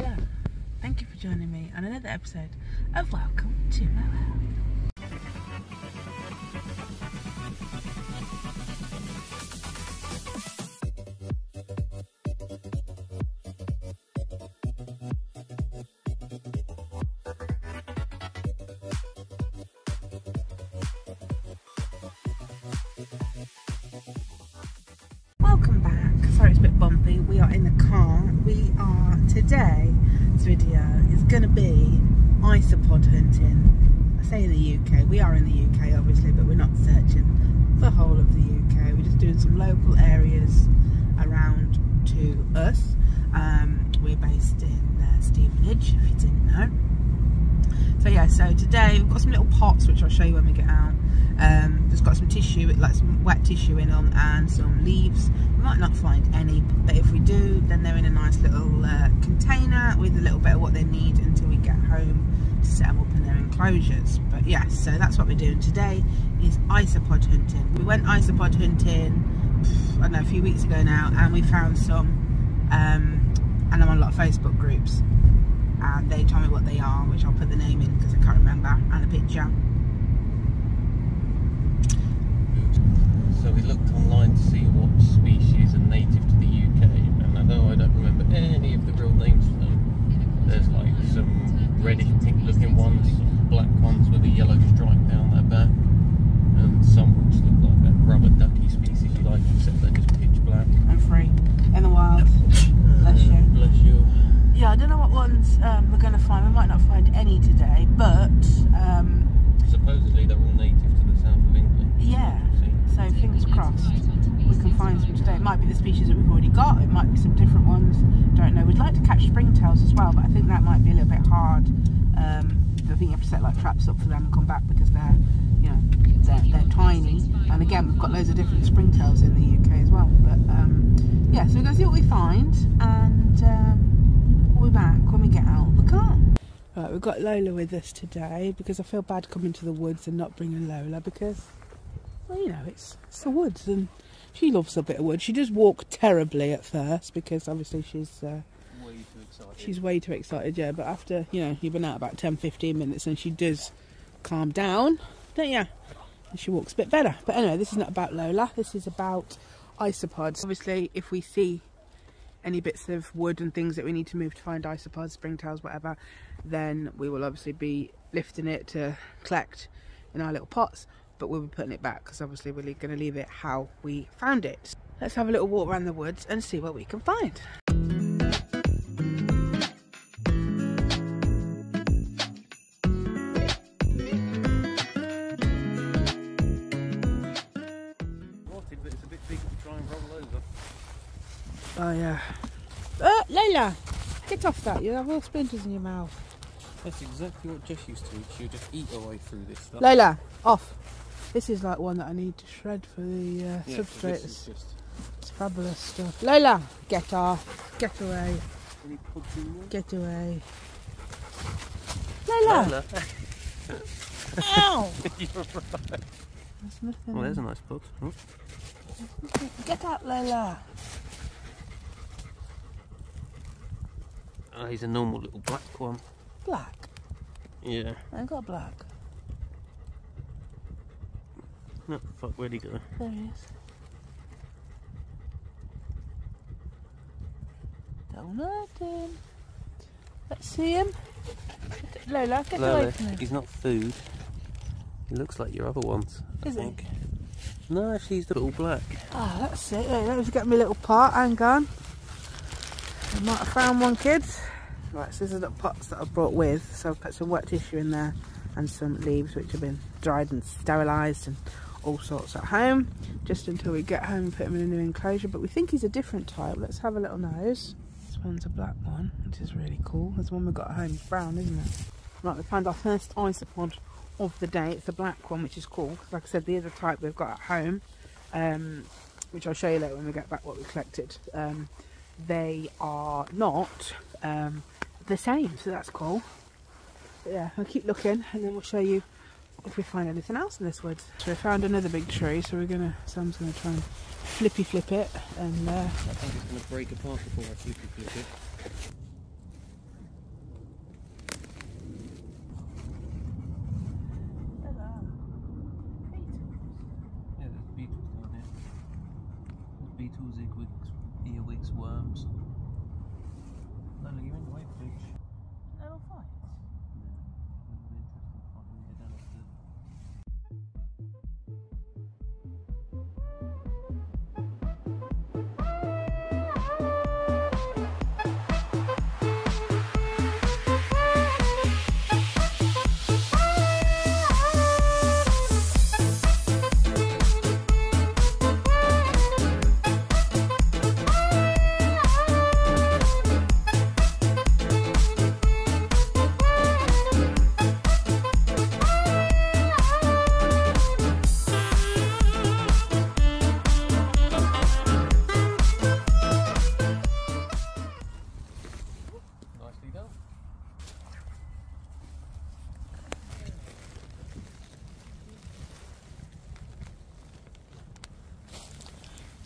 Hello, thank you for joining me on another episode of Welcome to My World. Sorry, it's a bit bumpy. We are in the car. Today's video is going to be isopod hunting. I say in the UK. We are in the UK, obviously, but we're not searching the whole of the UK. We're just doing some local areas around to us. We're based in Stevenage, if you didn't know. So yeah, so today we've got some little pots, which I'll show you when we get out. It's got some tissue, like some wet tissue in them, and some leaves. We might not find any, but if we do, then they're in a nice little container with a little bit of what they need until we get home to set them up in their enclosures. But yes, yeah, so that's what we're doing today, is isopod hunting. We went isopod hunting, I don't know, a few weeks ago now, and we found some, and I'm on a lot of Facebook groups, and they told me what they are, which I'll put the name in because I can't remember, and a picture. So we looked online to see what species are native to the UK, and although I don't remember any of the real names for them, there's like some reddish pink looking ones, some black ones with a yellow stripe down their back, and some which look like that rubber ducky species you like, except they're just pitch black. I'm free. In the wild. Bless you. Bless you. Yeah, I don't know what ones we're going to find. We might not find any today, but... supposedly they're all native to the south of England. Yeah. So fingers crossed we can find some today. It might be the species that we've already got, it might be some different ones, don't know. We'd like to catch springtails as well, but I think that might be a little bit hard. I think you have to set like traps up for them and come back because they're, you know, they're tiny. And again, we've got loads of different springtails in the UK as well. But yeah, so we're going to see what we find, and we'll be back when we get out of the car. Right, we've got Lola with us today because I feel bad coming to the woods and not bringing Lola because... well, you know, it's the woods, and she loves a bit of wood. She does walk terribly at first because obviously she's way too excited. She's way too excited, yeah. But after, you know, you've been out about 10-15 minutes, and she does calm down, don't you? And she walks a bit better. But anyway, this is not about Lola. This is about isopods. Obviously, if we see any bits of wood and things that we need to move to find isopods, springtails, whatever, then we will obviously be lifting it to collect in our little pots. But we'll be putting it back because obviously we're going to leave it how we found it. Let's have a little walk around the woods and see what we can find. Rotted, but it's a bit big to try and roll over. Oh yeah. Oh, Lola, get off that! You have all splinters in your mouth. That's exactly what Jess used to do. She would just eat her way through this stuff. Lola, off. This is like one that I need to shred for the substrates. So just... it's fabulous stuff. Lola, get off. Get away. Any pods in there? Get away. Lola. Lola. Ow! You're right. There's nothing. Well, there's a nice pod. Oh. Get out, Lola. Oh, he's a normal little black one. Black? Yeah. I got black. No, fuck, where'd he go? There he is. Don't hurt him. Let's see him. Lola, get away from him. He's not food. He looks like your other ones. Is he? No, actually he's the little black. Ah, oh, that's it. Wait, let me get my little pot. Hang on. I might have found one, kids. Right, so these are the pots that I brought with. So I've put some wet tissue in there and some leaves which have been dried and sterilised and all sorts at home, just until we get home and put him in a new enclosure. But we think he's a different type. Let's have a little nose. This one's a black one, which is really cool. There's one we got at home. It's brown, isn't it? Right, we found our first isopod of the day. It's the black one, which is cool because, like I said, the other type we've got at home, which I'll show you later when we get back what we collected. They are not the same, so that's cool. But yeah, I'll keep looking and then we'll show you if we find anything else in this woods. So we found another big tree, so we're gonna, Sam's gonna try and flippy flip it, and I think it's gonna break apart before I flippy flip it. snakes, worms. No, look, you're in the way, bitch. They'll fight. Yeah, it'll be interesting finding you down at the...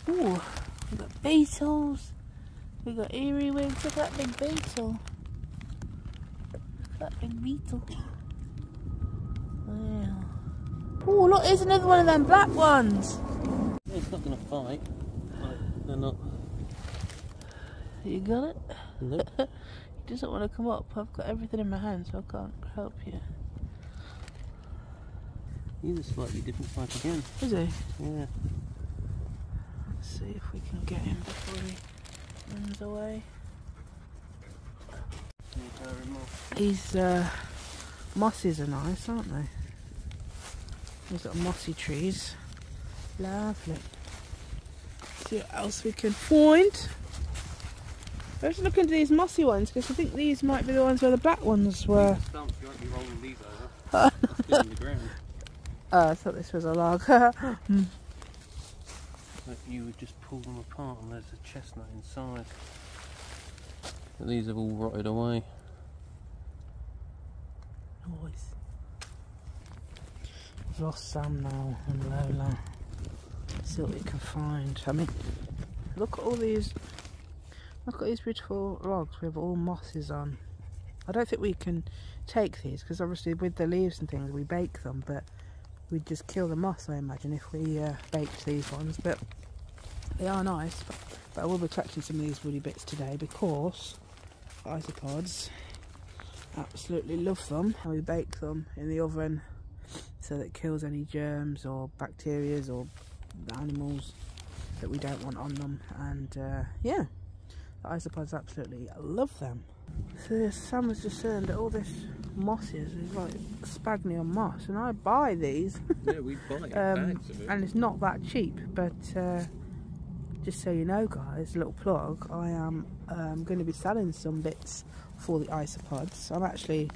Ooh, we got beetles. We got eerie wigs. Look at that big beetle. Look at that big beetle. Wow. Ooh, look, here's another one of them black ones. It's not going to fight. Like, they're not. You got it? Nope. He doesn't want to come up. I've got everything in my hand, so I can't help you. He's a slightly different type again. Is he? Yeah. Let's see if we can get him before he runs away. These mosses are nice, aren't they? These little mossy trees. Lovely. Let's see what else we can find. Let's look into these mossy ones, because I think these might be the ones where the black ones were. Stumps, you won't be rolling these over. That's in the ground. Oh, I thought this was a log. Like you would just pull them apart and there's a chestnut inside. But these have all rotted away. Nice. We've lost Sam now and Lola. Let's see what we can find. I mean, look at all these. Look at these beautiful logs with all mosses on. I don't think we can take these because obviously with the leaves and things we bake them, but we'd just kill the moss, I imagine, if we baked these ones. But they are nice. But I will be collecting some of these woody bits today because isopods, absolutely love them. And we bake them in the oven so that it kills any germs or bacteria or animals that we don't want on them. And yeah, the isopods absolutely love them. So Sam was just saying that all this mosses is like sphagnum moss, and I buy these. Yeah, we buy bags of it. And it's not that cheap, but just so you know, guys, little plug, I am going to be selling some bits for the isopods. I'm actually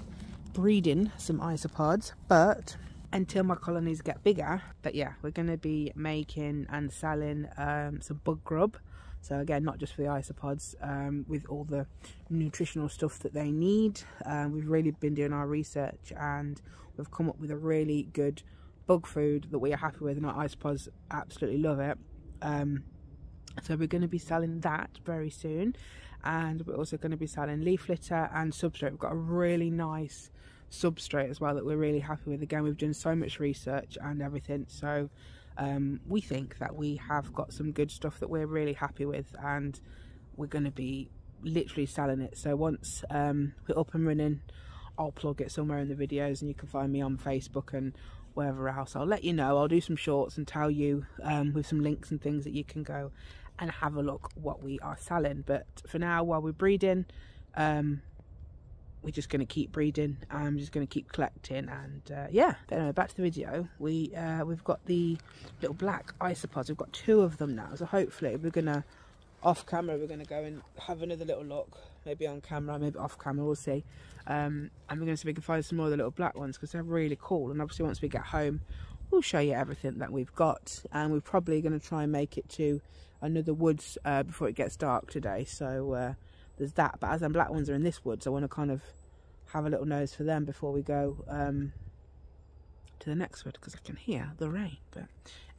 breeding some isopods, but until my colonies get bigger. But yeah, we're going to be making and selling some bug grub. So again, not just for the isopods, with all the nutritional stuff that they need. We've really been doing our research and we've come up with a really good bug food that we are happy with, and our isopods absolutely love it. So we're going to be selling that very soon, and we're also going to be selling leaf litter and substrate. We've got a really nice substrate as well that we're really happy with. Again, we've done so much research and everything, so we think that we have got some good stuff that we're really happy with, and we're going to be literally selling it. So once we're up and running, I'll plug it somewhere in the videos, and you can find me on Facebook and wherever else. I'll let you know. I'll do some shorts and tell you with some links and things that you can go and have a look what we are selling. But for now, while we're breeding, we're just going to keep breeding. I'm just going to keep collecting, and yeah. But anyway, back to the video. We've got the little black isopods. We've got two of them now, so hopefully we're gonna, off camera, we're gonna go and have another little look. Maybe on camera, maybe off camera, we'll see. And we're gonna see if we can find some more of the little black ones because they're really cool. And obviously, once we get home, we'll show you everything that we've got. And we're probably gonna try and make it to another woods before it gets dark today. So. There's that, but as them black ones are in this woods, I want to kind of have a little nose for them before we go to the next wood, because I can hear the rain. But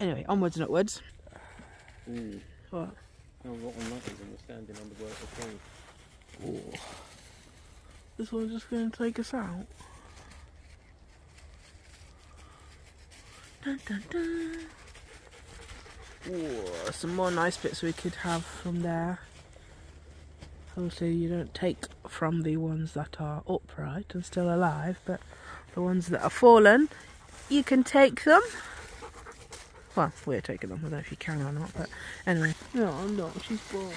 anyway, onwards and upwards. What? How rotten that is when we're standing on the work of. This one's just going to take us out. Dun, dun, dun. Ooh, some more nice bits we could have from there. Obviously you don't take from the ones that are upright and still alive, but the ones that are fallen, you can take them. Well, we're taking them, I don't know if you can or not, but anyway. No, I'm not, she's bored.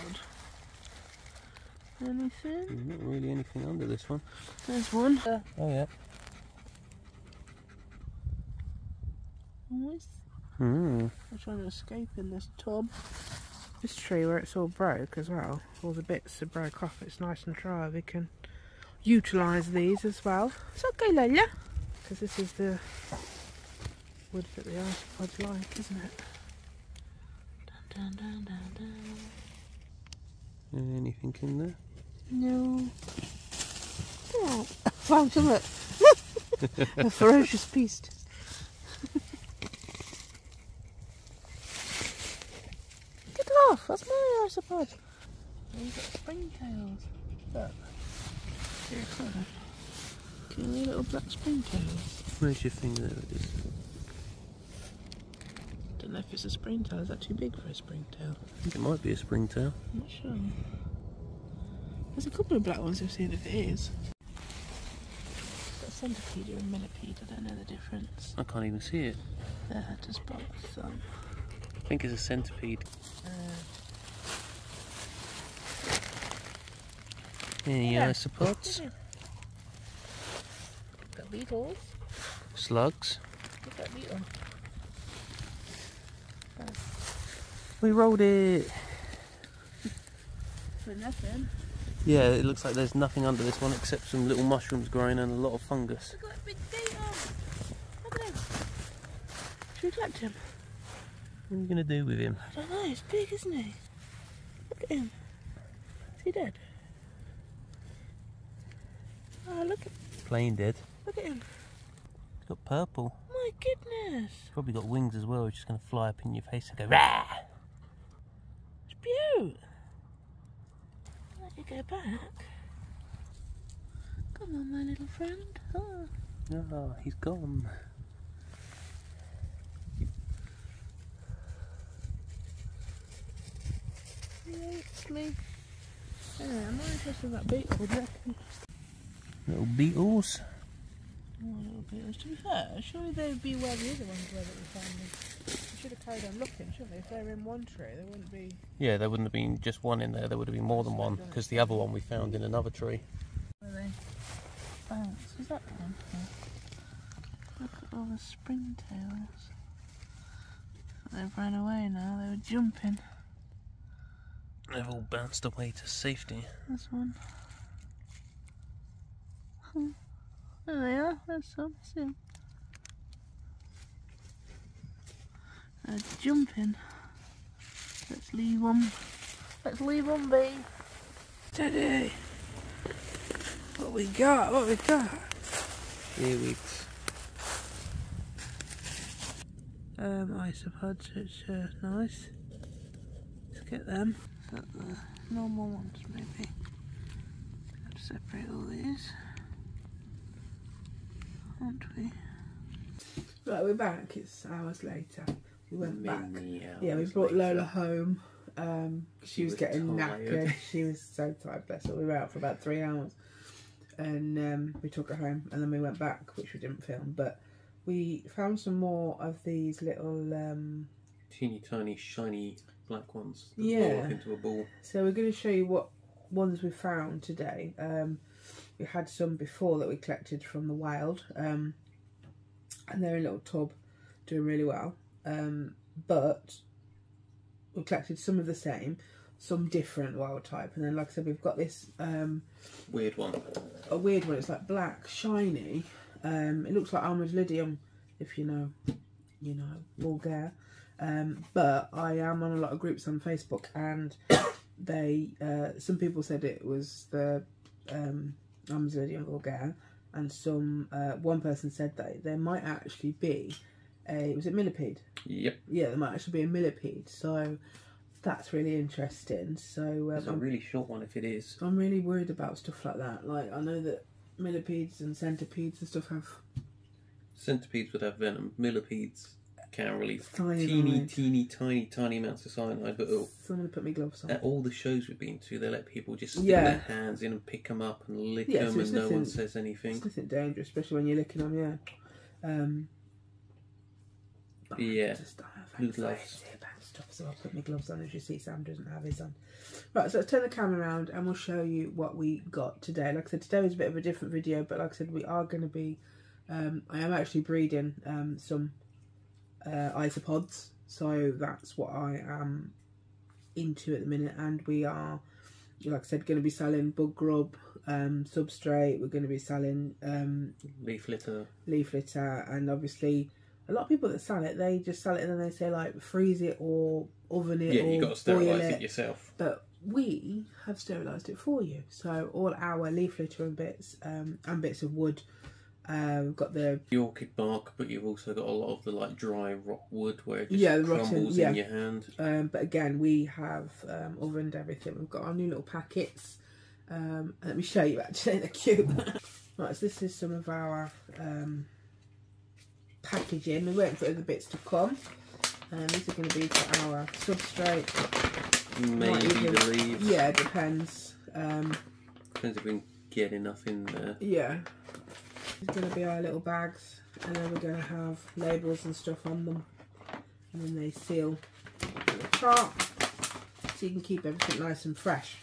Anything? There's not really anything under this one. There's one. Oh yeah. Nice. Mm. I'm trying to escape in this tub. This tree where it's all broke as well, all the bits are broke off, it's nice and dry, we can utilise these as well. It's okay, Lola, because this is the wood that the isopods like, isn't it? Dun, dun, dun, dun, dun. Anything in there? No. Oh, I found some of it. A ferocious beast. Get off! That's my isopod. You've got springtails. Look. Here, clearly little black springtails. Where's your finger? There it is. I don't know if it's a springtail. Is that too big for a springtail? I think it might be a springtail. I'm not sure. There's a couple of black ones we've seen if it is. That's centipede or a millipede, I don't know the difference. I can't even see it. There, just by the thumb. I think it's a centipede. Any isopods? Got beetles. Slugs. Look at that beetle. We rolled it. For nothing. Yeah, it looks like there's nothing under this one except some little mushrooms growing and a lot of fungus. We've got a big bee on. Look at him. Should we collect him? What are you going to do with him? I don't know, he's big, isn't he? Look at him. Is he dead? Oh, look at him. Plain dead. Look at him. He's got purple. My goodness. He's probably got wings as well, he's just going to fly up in your face and go rah! Beaut! Let you go back. Come on, my little friend. Oh, oh he's gone. He hates me. Anyway, I'm not interested in that beetle. Little beetles. Oh, little beetles. To be fair, surely they would be where the other ones were that we found them. Should have carried on looking, shouldn't they? If they were in one tree, there wouldn't be... Yeah, there wouldn't have been just one in there, there would have been more than one, because the other one we found in another tree. Where they bounce. Is that one? Look at all the springtails. They've run away now, they were jumping. They've all bounced away to safety. This one. There they are, there's some, see them. They're jumping. Let's leave them. Let's leave them be. Teddy! What we got? What we got? Earwigs. Isopods, which are nice. Let's get them. Is that the normal ones, maybe? Let's separate all these. Aren't we? Right, we're back. It's hours later. We went back. Yeah, we brought Lola home. She was getting knackered. She was so tired, bless her. We were out for about 3 hours. And we took her home and then we went back, which we didn't film. But we found some more of these little... teeny tiny shiny black ones that roll up into a ball. So we're going to show you what ones we found today. We had some before that we collected from the wild. And they're in a little tub, doing really well. But we collected some of the same, some different wild type, and then like I said, we've got this weird one. A weird one. It's like black, shiny. It looks like armadillidium, if you know, vulgaire. But I am on a lot of groups on Facebook, and they some people said it was the armadillidium vulgaire, and some one person said that there might actually be. Was it millipede? Yep. Yeah, there might actually be a millipede, so that's really interesting. So it's a really short one if it is. I'm really worried about stuff like that. Like I know that millipedes and centipedes and stuff have. Centipedes would have venom. Millipedes can really. Cyanide. Teeny, tiny, amounts of cyanide. But someone put me gloves on. At all the shows we've been to, they let people just stick their hands in and pick them up and lick them, and no one says anything. It's nothing dangerous, especially when you're licking them, yeah. Blue gloves. So I'll put my gloves on, as you see Sam doesn't have his on. Right, so let's turn the camera around and we'll show you what we got today. Like I said, today was a bit of a different video, but like I said, we are going to be, I am actually breeding some isopods. So that's what I am into at the minute. And we are, like I said, going to be selling bug grub, substrate. We're going to be selling leaf litter. Leaf litter, and obviously... a lot of people that sell it, they just sell it and then they say, like, freeze it or oven it. Yeah, you've got to sterilise it yourself. But we have sterilised it for you. So all our leaf litter and bits of wood. We've got the orchid bark, but you've also got a lot of the, like, dry rock wood where it just crumbles in your hand. But again, we have ovened everything. We've got our new little packets. Let me show you, actually. They're cute. Right, so this is some of our... packaging. We're waiting for other bits to come, and these are going to be for our substrate, maybe the leaves. Yeah, it depends. Depends if we can get enough in there. Yeah, it's going to be our little bags, and then we're going to have labels and stuff on them, and then they seal the top, so you can keep everything nice and fresh.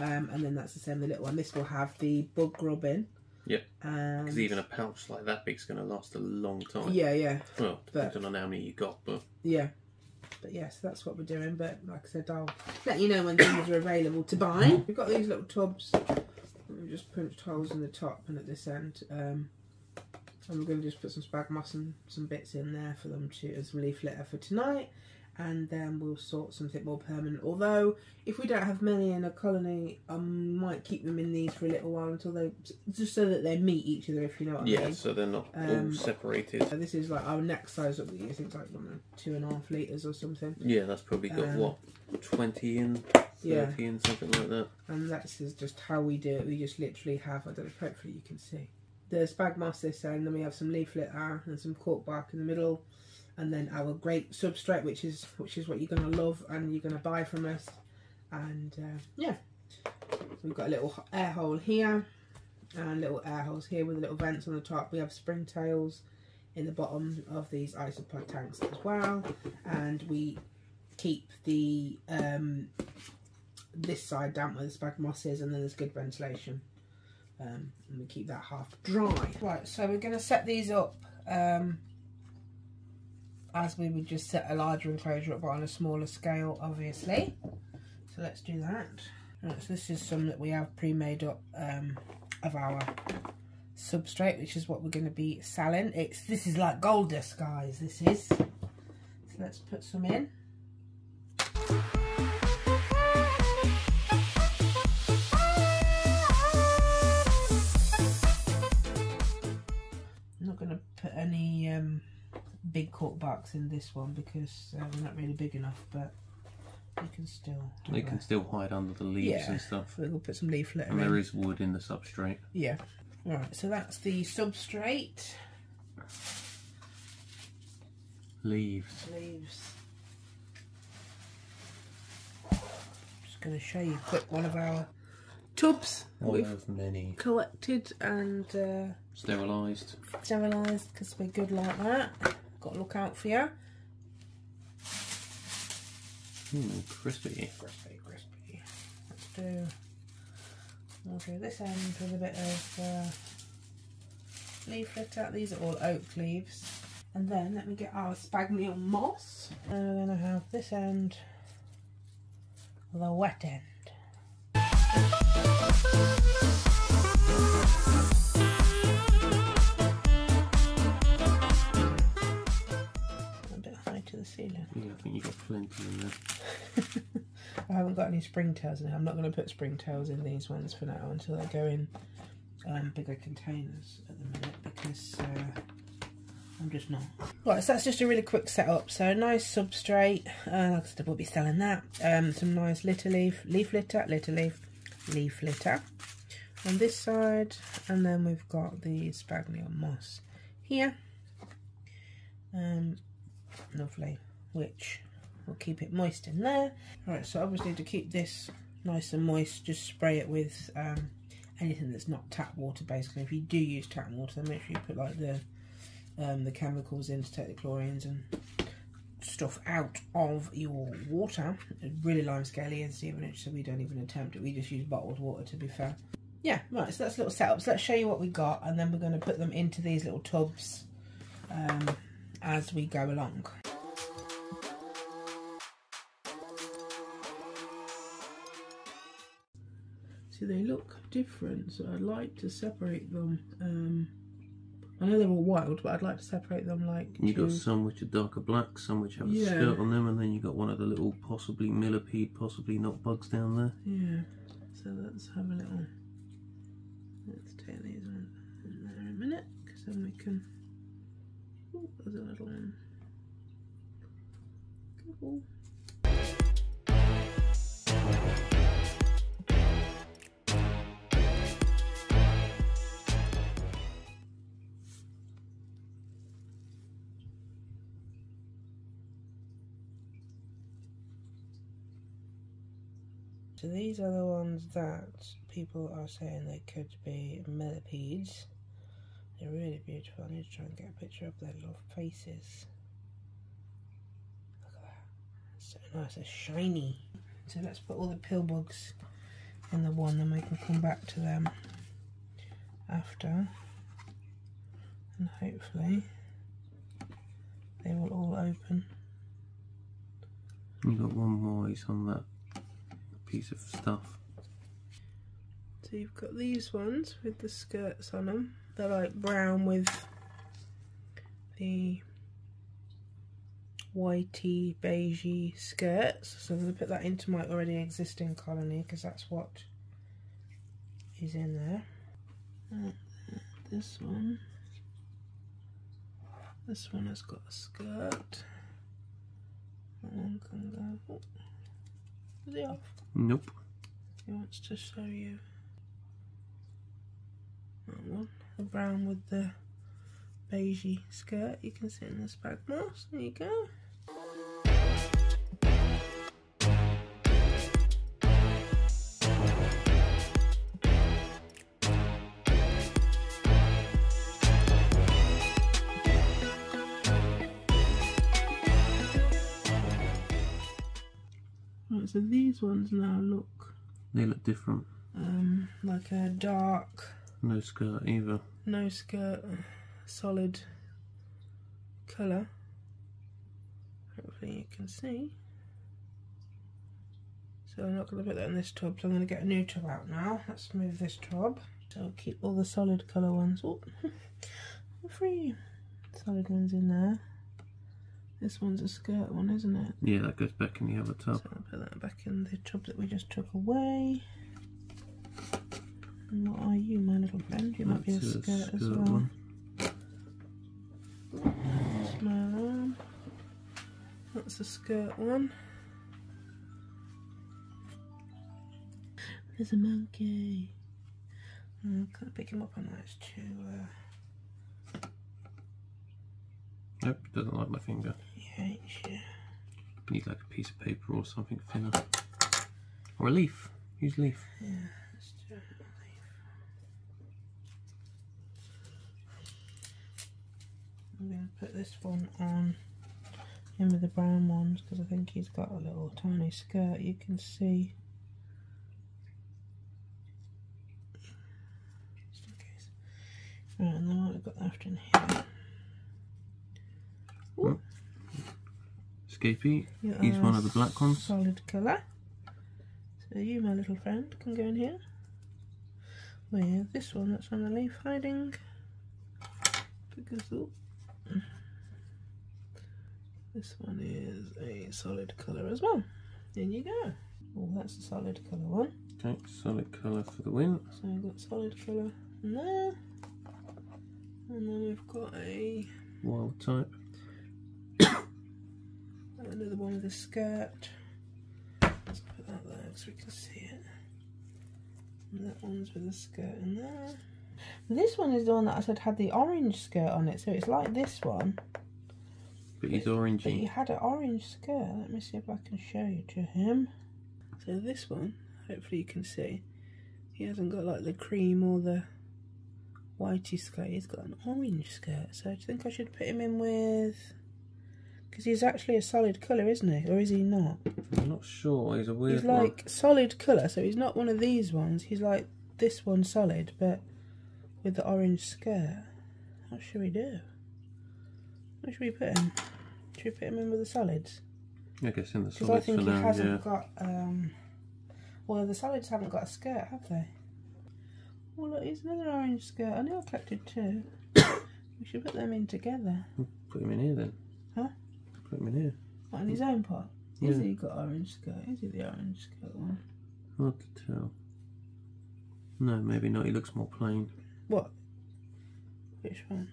And then that's the same. The little one. This will have the bug grub in. Yeah, because even a pouch like that big is going to last a long time. Yeah, yeah. Well, depending on how many you got, but... Yeah. But yeah, so that's what we're doing. But like I said, I'll let you know when things are available to buy. We've got these little tubs. We've just punched holes in the top and at this end. And we're going to just put some sphagnum moss and some bits in there for them to... and some leaf litter for tonight. And then we'll sort something more permanent. Although, if we don't have many in a colony, I might keep them in these for a little while until they... just so that they meet each other, if you know what I mean. Yeah, so they're not all separated. So this is like our next size up that you think, like 2.5 litres or something. Yeah, that's probably got, what, 20 in, 30 in, something like that. And that's just how we do it. We just literally have, I don't know, hopefully you can see, the sphagnum moss this end, then we have some leaf litter and some cork bark in the middle. And then our grape substrate, which is what you're going to love and you're going to buy from us. And yeah, we've got a little air hole here and little air holes here with little vents on the top. We have springtails in the bottom of these isopod tanks as well. And we keep the this side damp where the sphagnum moss is, and then there's good ventilation. And we keep that half dry. Right, so we're going to set these up. As we would just set a larger enclosure up, but on a smaller scale, obviously. So let's do that. Right, so this is some that we have pre-made up of our substrate, which is what we're going to be selling. This is like gold dust, guys, this is. So let's put some in. I'm not going to put any... big cork barks in this one because they're not really big enough, but you can still... They can still hide under the leaves and stuff. We'll put some leaf litter in. And there is wood in the substrate. Yeah. Alright, so that's the substrate. Leaves. I'm just going to show you quick one of our tubs. One of many. Collected and... sterilised. Sterilised, because we're good like that. Got to look out for you. Crispy. Crispy. Let's do... We'll do this end with a bit of leaf litter. These are all oak leaves. And then let me get our sphagnum moss. And we're going to have this end, the wet end. Ceiling. Yeah, I think you've got plenty in there. I haven't got any springtails in it. I'm not going to put springtails in these ones for now until they go in bigger containers at the minute, because I'm just not. Right, so that's just a really quick setup. So nice substrate, like I said, we'll be selling that. Some nice leaf litter on this side, and then we've got the sphagnum moss here. Lovely, which will keep it moist in there. Right, so obviously to keep this nice and moist, just spray it with anything that's not tap water basically. If you do use tap water, make sure you put like the chemicals in to take the chlorines and stuff out of your water. It's really limescaley in Stevenage, so we don't even attempt it. We just use bottled water, to be fair. Yeah, right, so that's little setups. Let's show you what we got, and then we're going to put them into these little tubs as we go along. So they look different, so I'd like to separate them. I know they're all wild, but I'd like to separate them like... You've got some which are darker black, some which have a skirt on them, and then you've got one of the little possibly millipede, possibly not bugs down there. Yeah, so let's have a little... Let's take these on in there a minute, because then we can... Oh, there's a little one. Cool. So these are the ones that people are saying they could be millipedes. They're really beautiful. I need to try and get a picture of their little faces. Look at that. It's so nice and shiny. So let's put all the pill bugs in the one, then we can come back to them after. And hopefully they will all open. You've got one more ice on that piece of stuff. So you've got these ones with the skirts on them. They're like brown with the whitey beigey skirts. So I'm going to put that into my already existing colony because that's what is in there. And this one has got a skirt. That one can go. Oh, is it off? Nope. He wants to show you that one, the brown with the beigey skirt. You can see in the sphagnum moss. There you go. So these ones now look... They look different. Like a dark... No skirt either. No skirt, solid colour. Hopefully you can see. So I'm not going to put that in this tub, so I'm going to get a new tub out now. Let's move this tub. So I'll keep all the solid colour ones. Oh, 3 solid ones in there. This one's a skirt one, isn't it? Yeah, that goes back in the other tub. So I'll put that back in the tub that we just took away. And what are you, my little friend? You might be a skirt as well. That's my alarm. That's a skirt one. There's a monkey. I can't pick him up on that, it's too... Nope, doesn't like my finger. Yeah, sure. Need like a piece of paper or something thinner. Or a leaf. Use leaf. Yeah, let's do a leaf. I'm going to put this one on in with the brown ones because I think he's got a little tiny skirt. You can see. Just in case. Right, and then what I've got left in here. Oh. Escapee, he's one of the black ones. Solid colour. So you, my little friend, can go in here. With this one that's on the leaf hiding. Because this one is a solid colour as well. There you go. Oh, that's a solid colour one. Okay, solid colour for the win. So we've got solid colour in there. And then we've got a... Wild type. Another one with a skirt. Let's put that there so we can see it. And that one's with a skirt in there. This one is the one that I said had the orange skirt on it, so it's like this one. but he's orangey. But he had an orange skirt. Let me see if I can show you to him. So this one, hopefully you can see, he hasn't got like the cream or the whitey skirt. He's got an orange skirt. So do you think I should put him in with... Because he's actually a solid colour, isn't he? Or is he not? I'm not sure. He's a weird one. He's like solid colour, so he's not one of these ones. He's like this one solid, but with the orange skirt. What should we do? Where should we put him? Should we put him in with the solids? I guess in the solids for now, because I think he hasn't got... well, the solids haven't got a skirt, have they? Well, look, here's another orange skirt. I know I collected two. We should put them in together. Put him in here then. Huh? Put him in here. What, in his own pot? Yeah. Is he got orange skirt? Is he the orange skirt one? Hard to tell. No, maybe not. He looks more plain. What? Which one?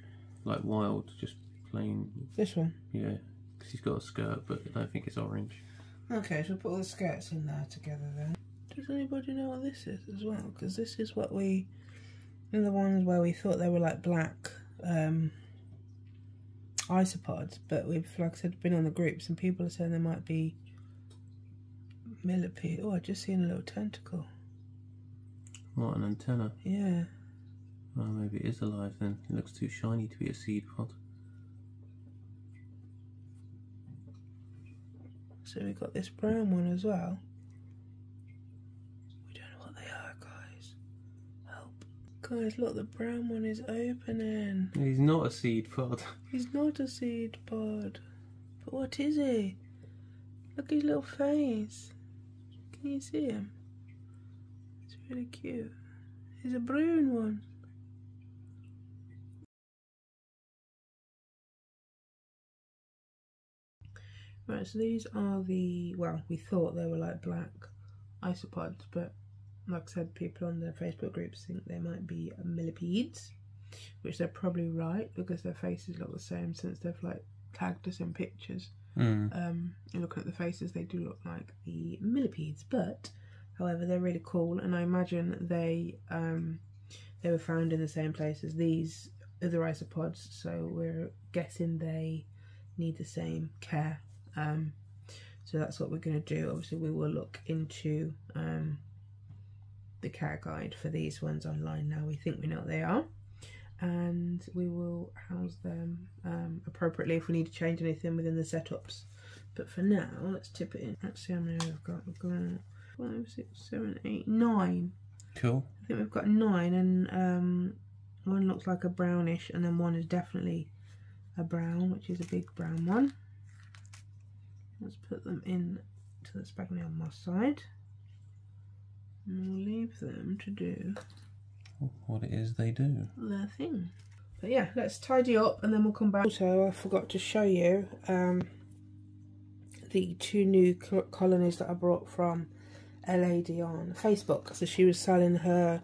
Like wild, just plain. This one? Yeah, because he's got a skirt, but I don't think it's orange. Okay, so we'll put all the skirts in there together then. Does anybody know what this is as well? Because this is what we... In the ones where we thought they were like black... isopods, but we've, like I said, been on the groups and people are saying they might be millipede. Oh, I've just seen a little tentacle. What, an antenna? Yeah. Well, maybe it is alive then. It looks too shiny to be a seed pod. So we've got this brown one as well. We don't know what they are, guys. Help. Guys, look, the brown one is opening. He's not a seed pod. He's not a seed pod. But what is he? Look at his little face. Can you see him? It's really cute. He's a brown one. Right, so these are the, well, we thought they were like black isopods, but like I said, people on the Facebook groups think they might be millipedes, which they're probably right because their faces look the same since they've like tagged us in pictures. Mm. And looking at the faces, they do look like the millipedes, but however, they're really cool, and I imagine they were found in the same place as these other isopods, so we're guessing they need the same care. So that's what we're going to do. Obviously we will look into the care guide for these ones online now. We think we know what they are, and we will house them appropriately if we need to change anything within the setups. But for now, let's tip it in. Let's see how many we've got. We've got 5, 6, 7, 8, 9. Cool. I think we've got 9, and one looks like a brownish, and then one is definitely a brown, which is a big brown one. Let's put them in to the sphagnum moss side, and we'll leave them to do what it is they do. Their thing. But yeah, let's tidy up and then we'll come back. Also, I forgot to show you the 2 new colonies that I brought from a lady on Facebook. So she was selling her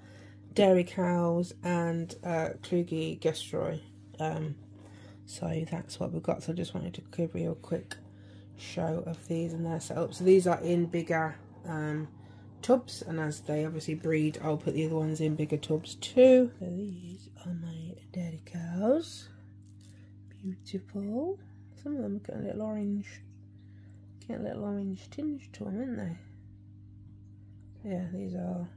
dairy cows and Klugii gestroi. So that's what we've got. So I just wanted to give you a quick show of these and their setup. So these are in bigger tubs, and as they obviously breed, I'll put the other ones in bigger tubs too. So these are my dairy cows. Beautiful. Some of them have got a little orange, tinge to them, haven't they? Yeah, these are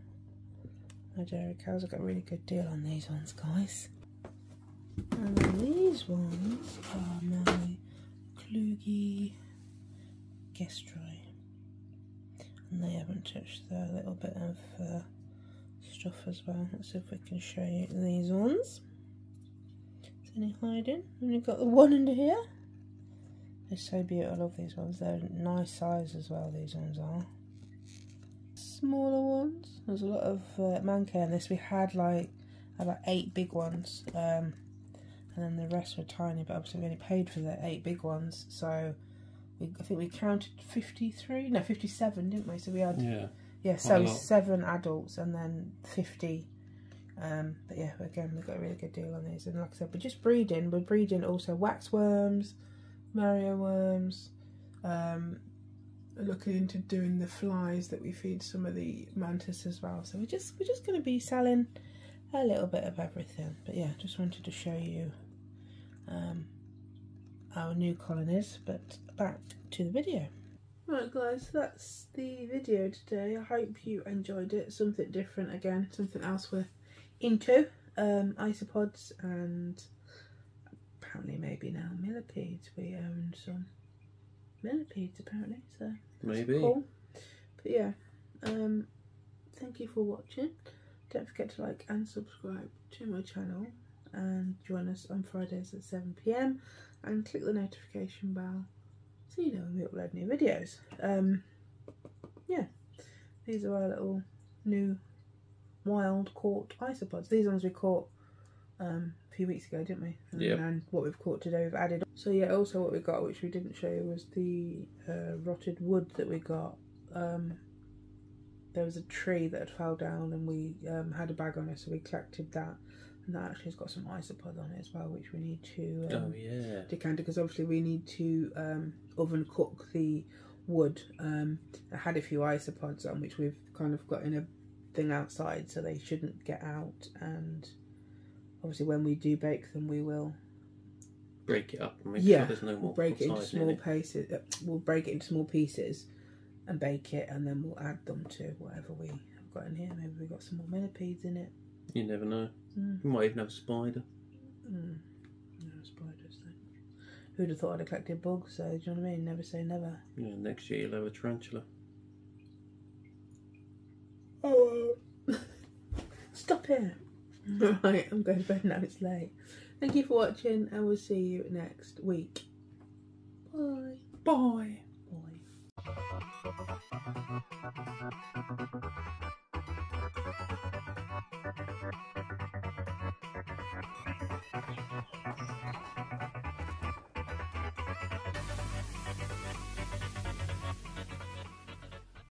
my dairy cows. I got a really good deal on these ones, guys. And then these ones are my Klugii gestroi, and they haven't touched their little bit of stuff as well. Let's see if we can show you these ones. Is any hiding? We've only got the one under here. They're so beautiful. I love these ones. They're nice size as well, these ones are. Smaller ones. There's a lot of man care in this. We had like about 8 big ones, and then the rest were tiny, but obviously we only paid for the 8 big ones, so I think we counted 57, didn't we? So we had, yeah so 7 adults and then 50, but yeah, again, we got a really good deal on these. And like I said, we're breeding also waxworms, mario worms, looking into doing the flies that we feed some of the mantis as well. So we're just going to be selling a little bit of everything. But yeah, just wanted to show you our new colonies, but back to the video. Right guys, that's the video today. I hope you enjoyed it. Something different again, something else we're into. Isopods and apparently maybe now millipedes. We own some millipedes apparently, so maybe cool. But yeah, thank you for watching. Don't forget to like and subscribe to my channel and join us on Fridays at 7 PM and click the notification bell so you know when we upload new videos. Yeah, these are our little new wild caught isopods. These ones we caught a few weeks ago, didn't we? Yeah. And what we've caught today we've added. So yeah, also what we got, which we didn't show you, was the rotted wood that we got. There was a tree that had fell down and we had a bag on it, so we collected that. And that actually has got some isopod on it as well, which we need to decanter, because obviously we need to oven cook the wood. I had a few isopods on, which we've kind of got in a thing outside, so they shouldn't get out. And obviously when we do bake them, we will break it up and make sure there's no more. We'll break it into small pieces. We'll break it into small pieces and bake it, and then we'll add them to whatever we have got in here. Maybe we've got some more millipedes in it. You never know. Mm. You might even have a spider. Mm. No spiders though. Who'd have thought I'd have collected bugs? So do you know what I mean? Never say never. Yeah. Next year you'll have a tarantula. Oh, stop it! Right, I'm going to bed now. It's late. Thank you for watching, and we'll see you next week. Bye. Bye. Bye.